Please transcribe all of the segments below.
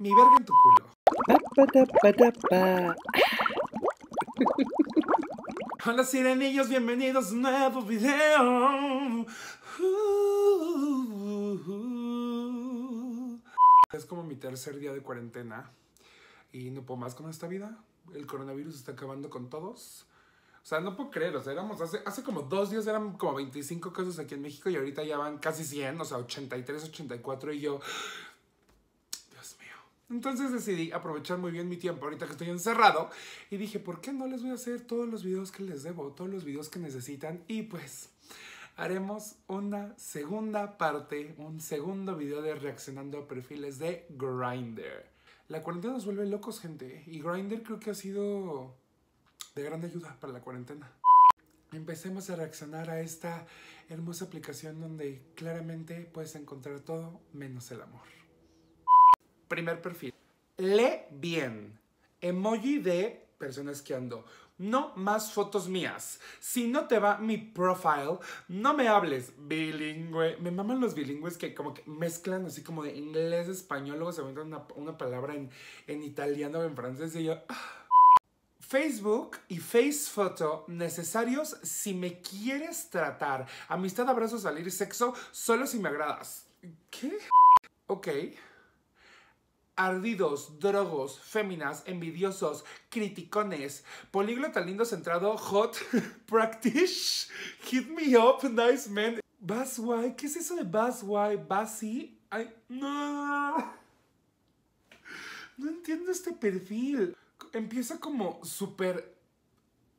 mi verga en tu culo. Hola sirenillos, bienvenidos a un nuevo video. Es como mi tercer día de cuarentena y no puedo más con esta vida. El coronavirus está acabando con todos. O sea, no puedo creer, o sea, éramos hace como 2 días eran como 25 casos aquí en México y ahorita ya van casi 100, o sea, 83, 84 y yo... Dios mío. Entonces decidí aprovechar muy bien mi tiempo ahorita que estoy encerrado y dije, ¿por qué no les voy a hacer todos los videos que les debo, todos los videos que necesitan? Y pues... haremos una segunda parte, un segundo video de reaccionando a perfiles de Grindr. La cuarentena nos vuelve locos, gente. Y Grindr creo que ha sido de gran ayuda para la cuarentena. Empecemos a reaccionar a esta hermosa aplicación donde claramente puedes encontrar todo menos el amor. Primer perfil. Lee bien. Emoji de persona esquiando. No más fotos mías. Si no te va mi profile, no me hables. Bilingüe. Me maman los bilingües que como que mezclan así como de inglés, español, luego se inventan una palabra en italiano o en francés y yo... Facebook y Face Photo necesarios si me quieres tratar. Amistad, abrazo, salir, sexo, solo si me agradas. ¿Qué? Ok. Ardidos, drogos, féminas, envidiosos, criticones, políglota lindo centrado, hot, practice, hit me up, nice man. Baswai, ¿qué es eso de Baswai? Basi, no entiendo este perfil. Empieza como súper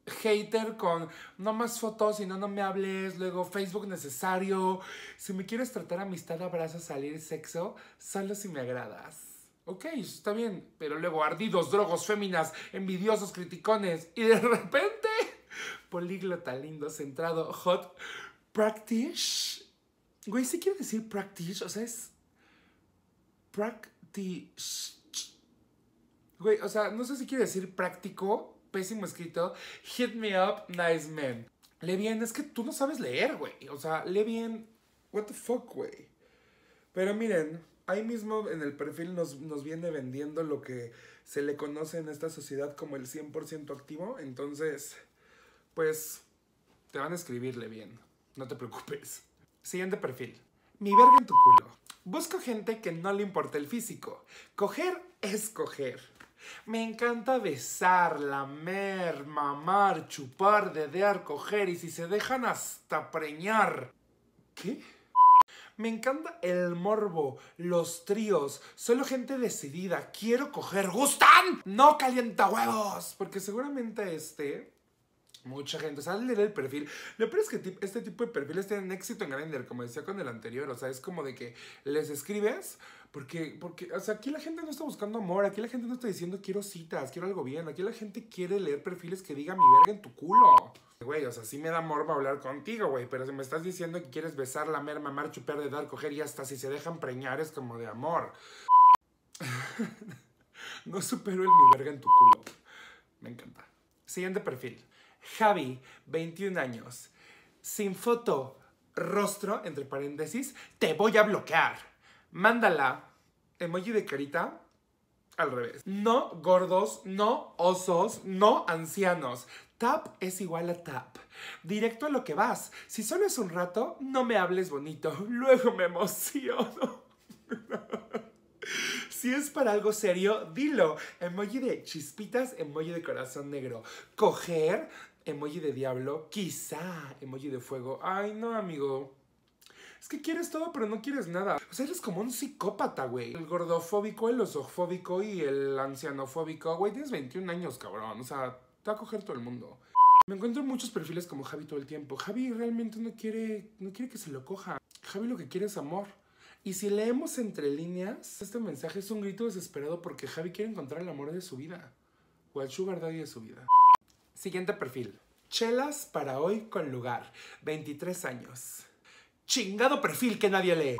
hater con no más fotos, si no, no me hables, luego Facebook necesario, si me quieres tratar amistad, abrazo, salir, sexo, solo si me agradas. Ok, está bien, pero luego ardidos, drogos, féminas, envidiosos, criticones, y de repente, políglota, lindo, centrado, hot, practice. Güey, ¿sí quiere decir practice? O sea, es practice. Güey, o sea, no sé si quiere decir práctico, pésimo escrito, hit me up, nice man. Lee bien, es que tú no sabes leer, güey, o sea, lee bien, what the fuck, güey. Pero miren... ahí mismo en el perfil nos viene vendiendo lo que se le conoce en esta sociedad como el 100% activo. Entonces, pues, te van a escribirle bien. No te preocupes. Siguiente perfil. Mi verga en tu culo. Busco gente que no le importa el físico. Coger es coger. Me encanta besar, lamer, mamar, chupar, dedear, coger y si se dejan hasta preñar. ¿Qué? Me encanta el morbo, los tríos, solo gente decidida, quiero coger, ¡gustan! ¡No calienta huevos! Porque seguramente mucha gente, o sea, leer el perfil. Lo peor es que este tipo de perfiles tienen éxito en Grindr, como decía con el anterior, o sea, es como de que les escribes, porque o sea, aquí la gente no está buscando amor, aquí la gente no está diciendo quiero citas, quiero algo bien, aquí la gente quiere leer perfiles que diga mi verga en tu culo. Güey, o sea, sí me da morbo hablar contigo, güey, pero si me estás diciendo que quieres besar, lamer, mamar, chupar, de dar, coger y hasta si se dejan preñar es como de amor. No supero el mi verga en tu culo. Me encanta. Siguiente perfil. Javi, 21 años. Sin foto, rostro, entre paréntesis, te voy a bloquear. Mándala. Emoji de carita. Al revés. No gordos, no osos, no ancianos. Tap es igual a tap. Directo a lo que vas. Si solo es un rato, no me hables bonito. Luego me emociono. Si es para algo serio, dilo. Emoji de chispitas, emoji de corazón negro. Coger, emoji de diablo, quizá, emoji de fuego. Ay, no, amigo. Es que quieres todo, pero no quieres nada. O sea, eres como un psicópata, güey. El gordofóbico, el osofóbico y el ancianofóbico. Güey, tienes 21 años, cabrón. O sea, te va a coger todo el mundo. Me encuentro en muchos perfiles como Javi todo el tiempo. Javi realmente no quiere que se lo coja. Javi lo que quiere es amor. Y si leemos entre líneas, este mensaje es un grito desesperado porque Javi quiere encontrar el amor de su vida. O el sugar daddy de su vida. Siguiente perfil. Chelas para hoy con lugar. 23 años. Chingado perfil que nadie lee.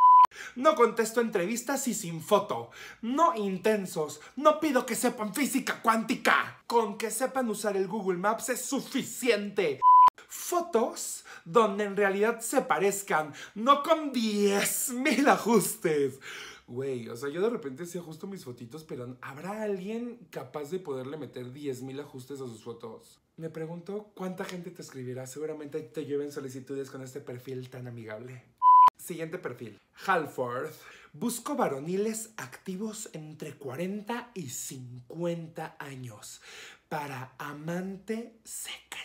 No contesto entrevistas y sin foto. No intensos. No pido que sepan física cuántica. Con que sepan usar el Google Maps es suficiente. Fotos donde en realidad se parezcan. No con 10,000 ajustes. Güey, o sea, yo de repente sí ajusto mis fotitos, pero ¿habrá alguien capaz de poderle meter 10,000 ajustes a sus fotos? Me pregunto cuánta gente te escribirá. Seguramente te llueven solicitudes con este perfil tan amigable. Siguiente perfil. Halforth. Busco varoniles activos entre 40 y 50 años para amante secreto.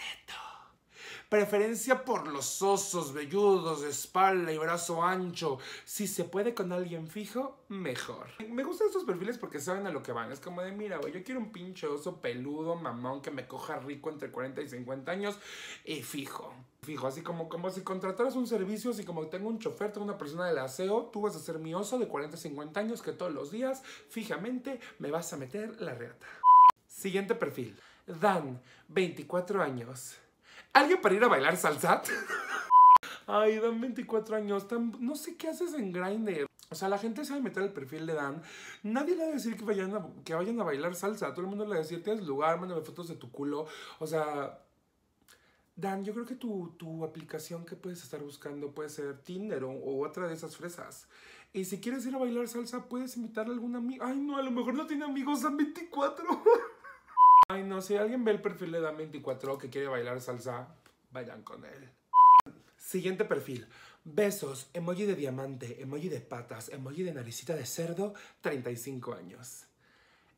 Preferencia por los osos velludos de espalda y brazo ancho. Si se puede con alguien fijo, mejor. Me gustan estos perfiles porque saben a lo que van. Es como de, mira, güey, yo quiero un pinche oso peludo, mamón, que me coja rico entre 40 y 50 años y fijo. Fijo, así como si contrataras un servicio, así como tengo un chofer, tengo una persona del aseo, tú vas a ser mi oso de 40 a 50 años que todos los días, fijamente, me vas a meter la reata. Siguiente perfil. Dan, 24 años. ¿Alguien para ir a bailar salsa? Ay, Dan, 24 años. No sé qué haces en Grindr. O sea, la gente sabe meter el perfil de Dan. Nadie le va a decir que vayan a bailar salsa. Todo el mundo le va a decir, tienes lugar, mándame fotos de tu culo. O sea, Dan, yo creo que tu aplicación que puedes estar buscando puede ser Tinder o otra de esas fresas. Y si quieres ir a bailar salsa, puedes invitarle a algún amigo. Ay, no, a lo mejor no tiene amigos, Dan 24. Ay, no, si alguien ve el perfil de Dan 24 que quiere bailar salsa, vayan con él. Siguiente perfil. Besos, emoji de diamante, emoji de patas, emoji de naricita de cerdo, 35 años.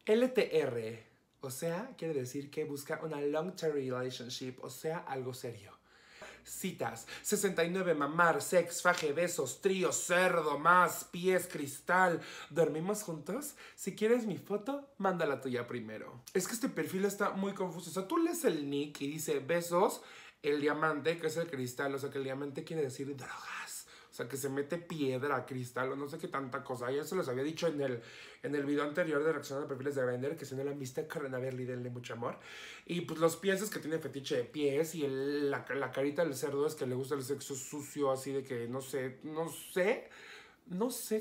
LTR, o sea, quiere decir que busca una long-term relationship, o sea, algo serio. Citas, 69, mamar, sex, faje, besos, trío, cerdo, más, pies, cristal. ¿Dormimos juntos? Si quieres mi foto, manda la tuya primero. Es que este perfil está muy confuso. O sea, tú lees el nick y dice besos, el diamante, que es el cristal. O sea, que el diamante quiere decir drogas. O sea, que se mete piedra, cristal o no sé qué tanta cosa. Ya se los había dicho en el video anterior de reacción a perfiles de Grindr, que si no la han visto, corren a verla y denle mucho amor. Y pues los pies es que tiene fetiche de pies, y la carita del cerdo es que le gusta el sexo sucio, así de que no sé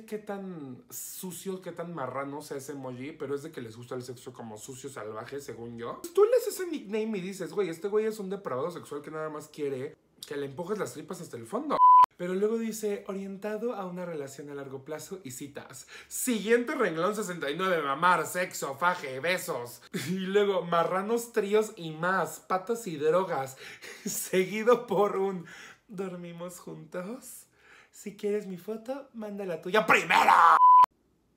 qué tan sucio, qué tan marrano sea ese emoji, pero es de que les gusta el sexo como sucio, salvaje, según yo. Tú lees ese nickname y dices, güey, este güey es un depravado sexual que nada más quiere que le empujes las tripas hasta el fondo. Pero luego dice, orientado a una relación a largo plazo y citas. Siguiente renglón 69, mamar, sexo, faje, besos. Y luego, marranos, tríos y más, patas y drogas. Seguido por un, ¿dormimos juntos? Si quieres mi foto, manda la tuya primero.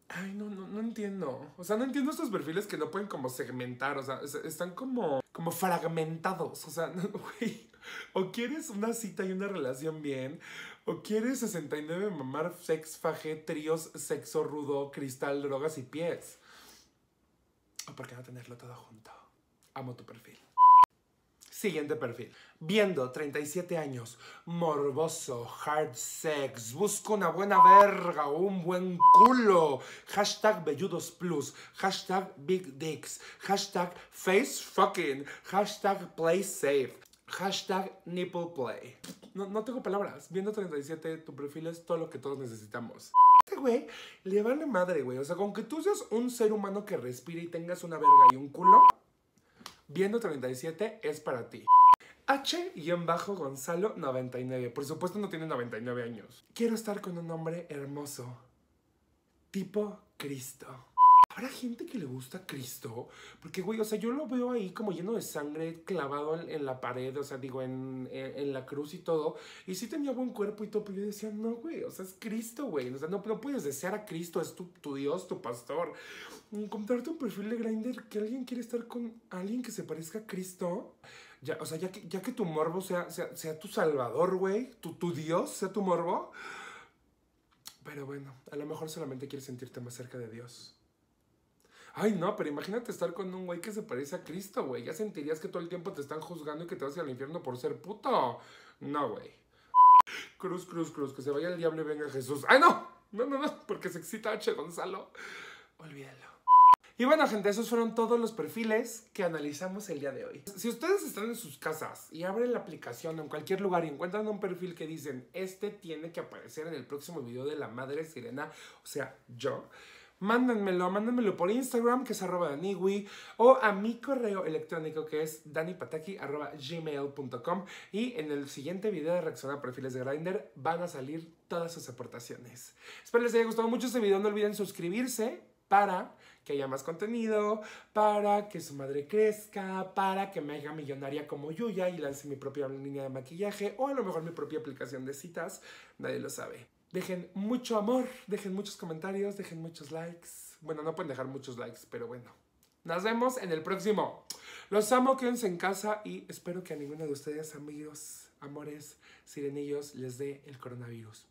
Ay, no entiendo. O sea, no entiendo estos perfiles que no pueden como segmentar. O sea, están como fragmentados. O sea, güey. O quieres una cita y una relación bien, o quieres 69 mamar, sex, faje, tríos, sexo rudo, cristal, drogas y pies. ¿O por qué no tenerlo todo junto? Amo tu perfil. Siguiente perfil. Viendo, 37 años, morboso, hard sex, busco una buena verga o un buen culo. Hashtag velludos plus, hashtag big dicks, hashtag face fucking, hashtag play safe. Hashtag nipple play. No tengo palabras. Viendo 37, tu perfil es todo lo que todos necesitamos. Este güey le vale madre, güey. O sea, con que tú seas un ser humano que respire y tengas una verga y un culo, Viendo 37 es para ti. H_Gonzalo 99. Por supuesto no tiene 99 años. Quiero estar con un hombre hermoso, tipo Cristo. ¿Habrá gente que le gusta Cristo? Porque, güey, o sea, yo lo veo ahí como lleno de sangre, clavado en la pared, o sea, digo, en la cruz y todo. Y sí tenía buen cuerpo y todo, pero yo decía, no, güey, o sea, es Cristo, güey. O sea, no puedes desear a Cristo, es tu Dios, tu pastor. Encontrarte un perfil de Grindr que alguien quiere estar con alguien que se parezca a Cristo. Ya, o sea, ya que tu morbo sea tu salvador, güey, tu Dios sea tu morbo. Pero bueno, a lo mejor solamente quieres sentirte más cerca de Dios. Ay, no, pero imagínate estar con un güey que se parece a Cristo, güey. Ya sentirías que todo el tiempo te están juzgando y que te vas al infierno por ser puto. No, güey. Cruz, cruz, cruz. Que se vaya el diablo y venga Jesús. ¡Ay, no! No. Porque se excita H. Gonzalo. Olvídalo. Y bueno, gente, esos fueron todos los perfiles que analizamos el día de hoy. Si ustedes están en sus casas y abren la aplicación en cualquier lugar y encuentran un perfil que dicen, este tiene que aparecer en el próximo video de la Madre Sirena, o sea, yo... mándenmelo por Instagram, que es @danniwi, o a mi correo electrónico, que es dannipataki@gmail.com, y en el siguiente video de reacción a perfiles de Grindr van a salir todas sus aportaciones. Espero les haya gustado mucho este video, no olviden suscribirse para que haya más contenido, para que su madre crezca, para que me haga millonaria como Yuya y lance mi propia línea de maquillaje, o a lo mejor mi propia aplicación de citas, nadie lo sabe. Dejen mucho amor, dejen muchos comentarios, dejen muchos likes. Bueno, no pueden dejar muchos likes, pero bueno. Nos vemos en el próximo. Los amo, quédense en casa y espero que a ninguno de ustedes, amigos, amores, sirenillos, les dé el coronavirus.